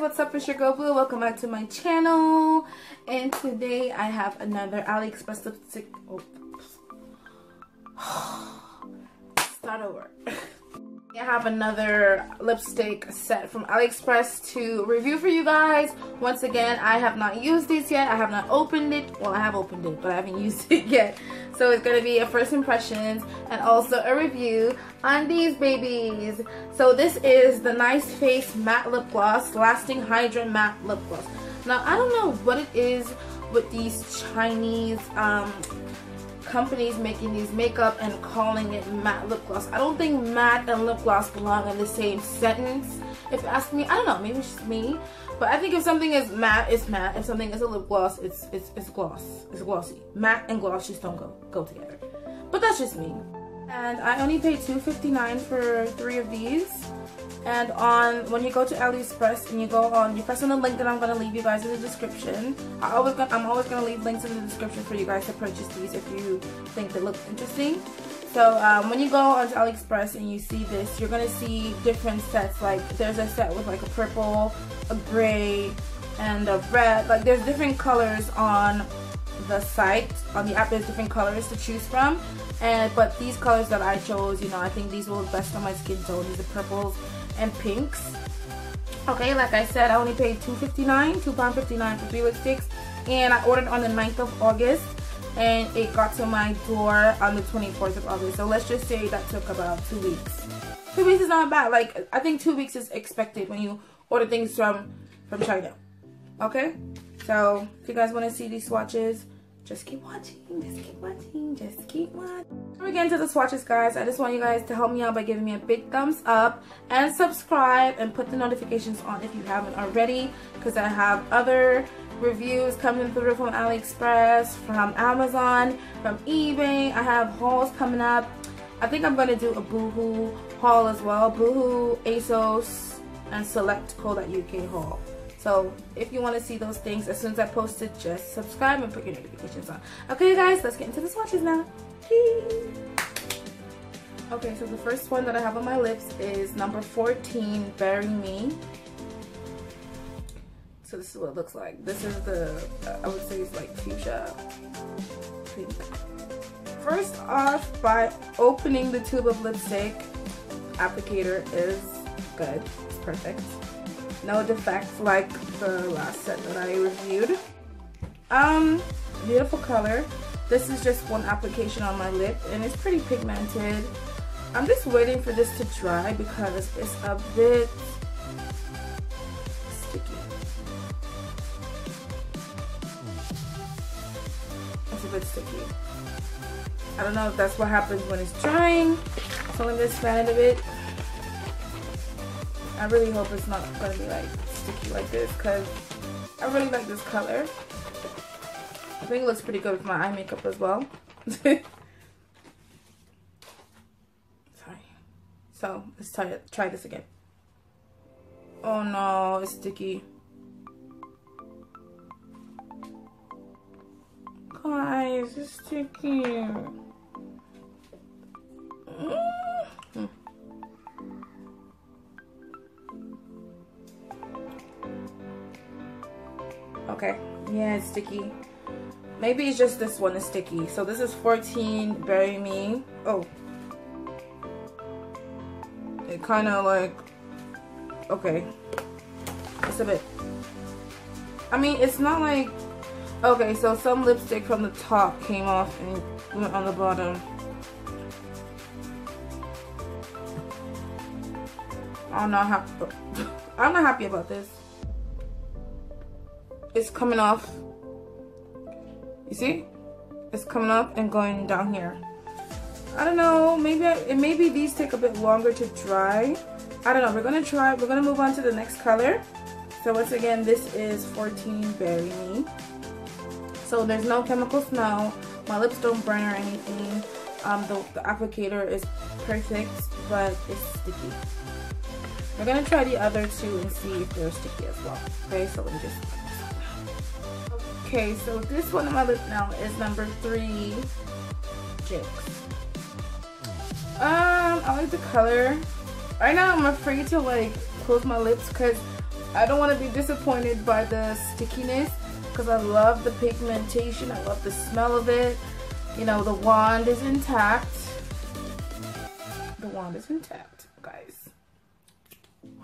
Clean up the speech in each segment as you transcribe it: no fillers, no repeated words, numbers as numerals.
what's up? It's your girl Blue. Welcome back to my channel, and today I have another AliExpress lipstick. I have another lipstick set from AliExpress to review for you guys. Once again, I have not used this yet. I have not opened it. Well, I have opened it, but I haven't used it yet. So it's going to be a first impressions and also a review on these babies. So this is the NICEFACE Matte Lip Gloss, Lasting Hydra Matte Lip Gloss. Now, I don't know what it is with these Chinese companies making these makeup and calling it matte lip gloss. I don't think matte and lip gloss belong in the same sentence. If you ask me, I don't know, maybe it's just me, but I think if something is matte, it's matte. If something is a lip gloss, it's gloss. It's glossy. Matte and gloss just don't go together. But that's just me. And I only paid $2.59 for three of these. And when you go to AliExpress and you go on, you press on the link that I'm going to leave you guys in the description. I'm always going to leave links in the description for you guys to purchase these if you think they look interesting. So when you go onto AliExpress and you see this, you're going to see different sets. Like there's a set with like a purple, a gray, and a red. Like there's different colors on the site. On the app there's different colors to choose from, but these colors that I chose, you know, I think these will look best on my skin tone. These are purples and pinks. Okay, like I said, I only paid £2.59 for three lipsticks, and I ordered on the 9th of August, and it got to my door on the 24th of August. So let's just say that took about 2 weeks. 2 weeks is not bad. Like I think 2 weeks is expected when you order things from China. Okay, so if you guys want to see these swatches, just keep watching, just keep watching, just keep watching. Before we get into the swatches, guys, I just want you guys to help me out by giving me a big thumbs up and subscribe and put the notifications on if you haven't already, because I have other reviews coming through from AliExpress, from Amazon, from eBay. I have hauls coming up. I think I'm going to do a Boohoo haul as well. Boohoo, ASOS, and Selectco.uk haul. So if you want to see those things, as soon as I post it, just subscribe and put your notifications on. Okay, you guys, let's get into the swatches now. Yay! Okay, so the first one that I have on my lips is number 14, Bury Me. So this is what it looks like. This is the, I would say it's like fuchsia pink. First off, by opening the tube of lipstick, applicator is good. It's perfect. No defects like the last set that I reviewed. Beautiful color. This is just one application on my lip, and it's pretty pigmented. I'm just waiting for this to dry because it's a bit sticky. It's a bit sticky. I don't know if that's what happens when it's drying. So let me just fan it a bit. I really hope it's not going to be like sticky like this, because I really like this color. I think it looks pretty good with my eye makeup as well. Sorry. So let's try this again. Oh no, it's sticky. Guys, it's sticky. Okay, yeah, it's sticky. Maybe it's just this one is sticky. So this is 14, Bury Me. Oh, it kind of like, okay, it's a bit, I mean, it's not like, okay, so some lipstick from the top came off and went on the bottom. I'm not happy about this. It's coming off. You see? It's coming up and going down here. I don't know. Maybe these take a bit longer to dry. I don't know. We're gonna move on to the next color. So once again, this is 14, Bury Me. So there's no chemical smell. My lips don't burn or anything. The applicator is perfect, but it's sticky. We're gonna try the other two and see if they're sticky as well. Okay, so let me just. Okay, so this one on my lip now is number 3, Jix. I like the color. Right now I'm afraid to like close my lips because I don't want to be disappointed by the stickiness because I love the pigmentation, I love the smell of it. You know, the wand is intact. The wand is intact, guys.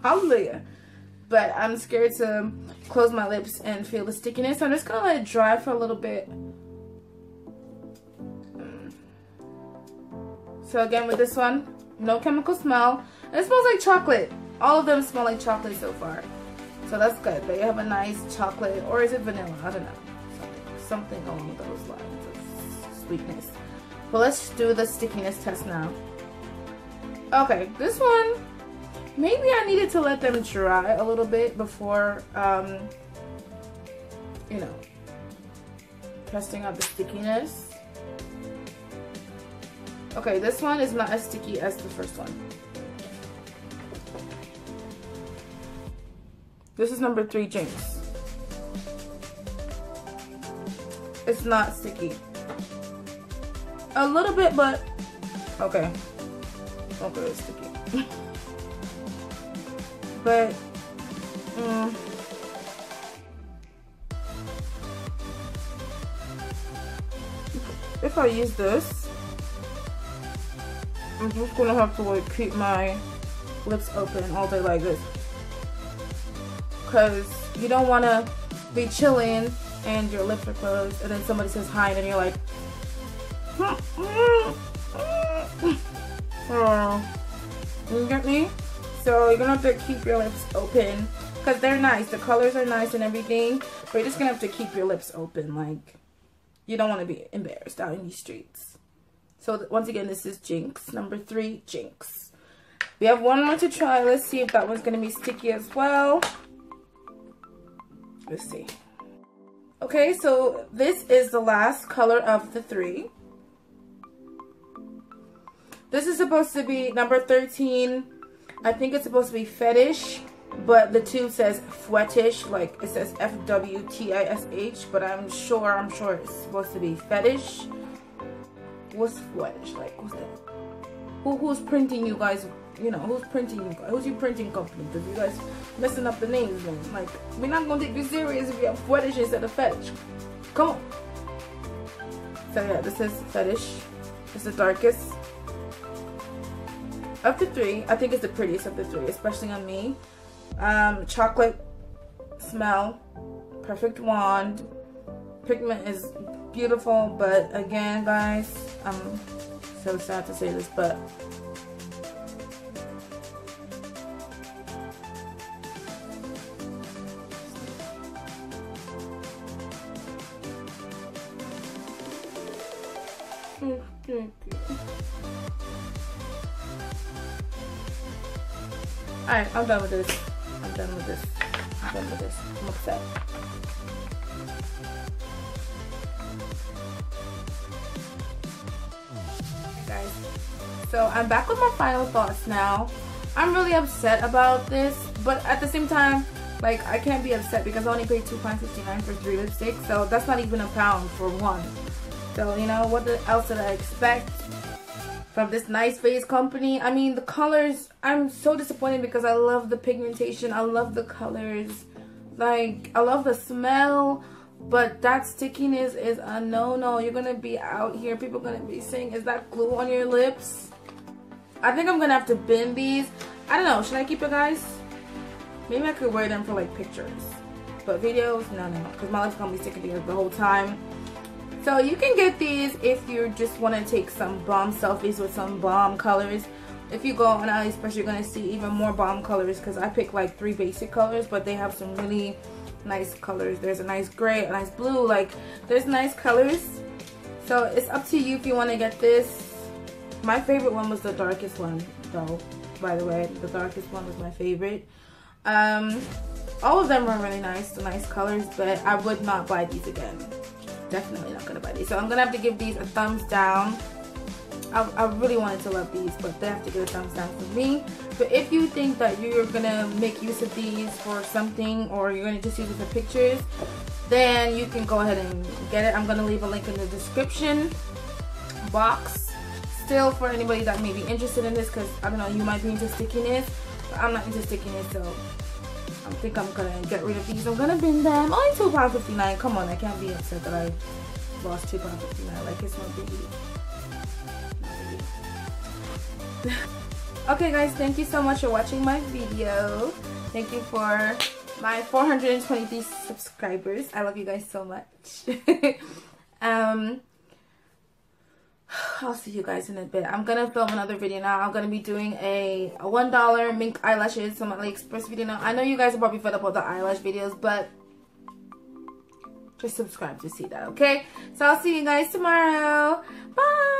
Hallelujah. But I'm scared to close my lips and feel the stickiness, so I'm just gonna let it dry for a little bit. So again with this one, no chemical smell. And it smells like chocolate. All of them smell like chocolate so far. So that's good. They have a nice chocolate, or is it vanilla? I don't know. Something along those lines of sweetness. But let's do the stickiness test now. Okay, this one, maybe I needed to let them dry a little bit before, you know, testing out the stickiness. Okay, this one is not as sticky as the first one. This is number 3, Jinx. It's not sticky. A little bit, but okay. Okay, it's sticky. But if I use this, I'm just gonna have to like keep my lips open all day like this, because you don't want to be chilling and your lips are closed and then somebody says hi and then you're like you get me? So you're gonna have to keep your lips open because they're nice, the colors are nice and everything, but you're just gonna have to keep your lips open. Like, you don't want to be embarrassed out in these streets. So once again, this is Jinx, number 3, Jinx. We have one more to try. Let's see if that one's going to be sticky as well. Let's see. Okay, so this is the last color of the 3. This is supposed to be number 13. I think it's supposed to be Fetish, but the tube says Fwetish, like it says F-W-T-I-S-H, but I'm sure it's supposed to be Fetish. What's Fetish? Like, what's that? Who's printing you guys? You know, who's printing you guys? Who's your printing company? Because you guys messing up the names. Man. Like, we're not gonna take you serious if you have Fetish instead of Fetish. Come on. So yeah, this is Fetish. It's the darkest of the 3. I think it's the prettiest of the 3, especially on me. Chocolate smell, perfect wand, pigment is beautiful, but again guys, I'm so sad to say this, but alright, I'm done with this. I'm upset. Guys, so I'm back with my final thoughts now. I'm really upset about this, but at the same time, like, I can't be upset because I only paid £2.59 for 3 lipsticks, so that's not even a £1 for one. So you know, what else did I expect from this NICEFACE company? I mean, the colors, I'm so disappointed because I love the pigmentation, I love the colors, like I love the smell. But that stickiness is a no-no. You're gonna be out here, people are gonna be saying, is that glue on your lips? I think I'm gonna have to bin these. I don't know, should I keep it, guys? Maybe I could wear them for like pictures, but videos, no, because my lips are gonna be sticking together the whole time. So you can get these if you just want to take some bomb selfies with some bomb colors. If you go on AliExpress, you're gonna see even more bomb colors, because I picked like 3 basic colors, but they have some really nice colors. There's a nice gray, a nice blue, like there's nice colors. So it's up to you if you want to get this. My favorite one was the darkest one though, by the way. The darkest one was my favorite. All of them were really nice, the nice colors, but I would not buy these again. Definitely not gonna buy these. So I'm gonna have to give these a thumbs down. I really wanted to love these, but they have to get a thumbs down for me. But if you think that you're gonna make use of these for something, or you're gonna just use it for pictures, then you can go ahead and get it. I'm gonna leave a link in the description box still for anybody that may be interested in this, because I don't know, you might be into stickiness, but I'm not into stickiness, so I think I'm gonna get rid of these. I'm gonna bin them. Only £2.59. Come on, I can't be upset that I lost £2.59. Like, it's not big. Okay guys, thank you so much for watching my video. Thank you for my 423 subscribers. I love you guys so much. I'll see you guys in a bit. I'm gonna film another video now. I'm gonna be doing a $1 mink eyelashes from AliExpress video now. I know you guys are probably fed up with the eyelash videos, but just subscribe to see that, okay? So I'll see you guys tomorrow. Bye!